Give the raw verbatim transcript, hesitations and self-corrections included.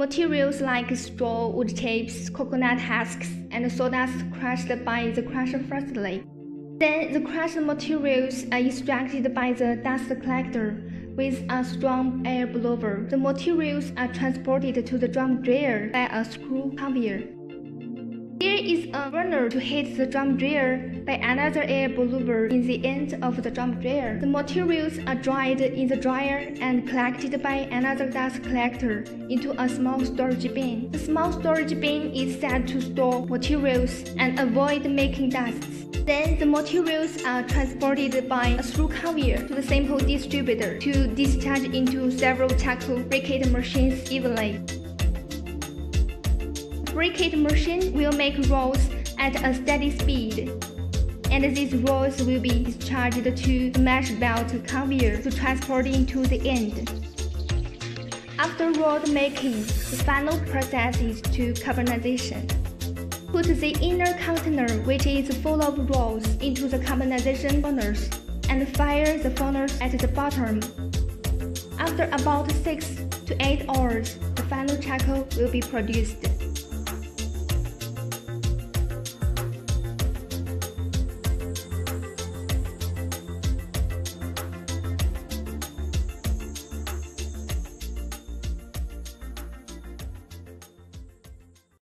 Materials like straw, wood chips, coconut husks, and sawdust crushed by the crusher firstly. Then the crushed materials are extracted by the dust collector with a strong air blower. The materials are transported to the drum dryer by a screw conveyor. There is a burner to heat the drum dryer by another air blower in the end of the drum dryer. The materials are dried in the dryer and collected by another dust collector into a small storage bin. The small storage bin is set to store materials and avoid making dusts. Then the materials are transported by a screw conveyor to the sample distributor to discharge into several charcoal briquette machines evenly. Briquette machine will make rolls at a steady speed, and these rolls will be discharged to the mesh belt conveyor to transport into the end. After roll making, the final process is to carbonization. Put the inner container, which is full of rolls, into the carbonization furnace and fire the furnace at the bottom. After about six to eight hours, the final charcoal will be produced.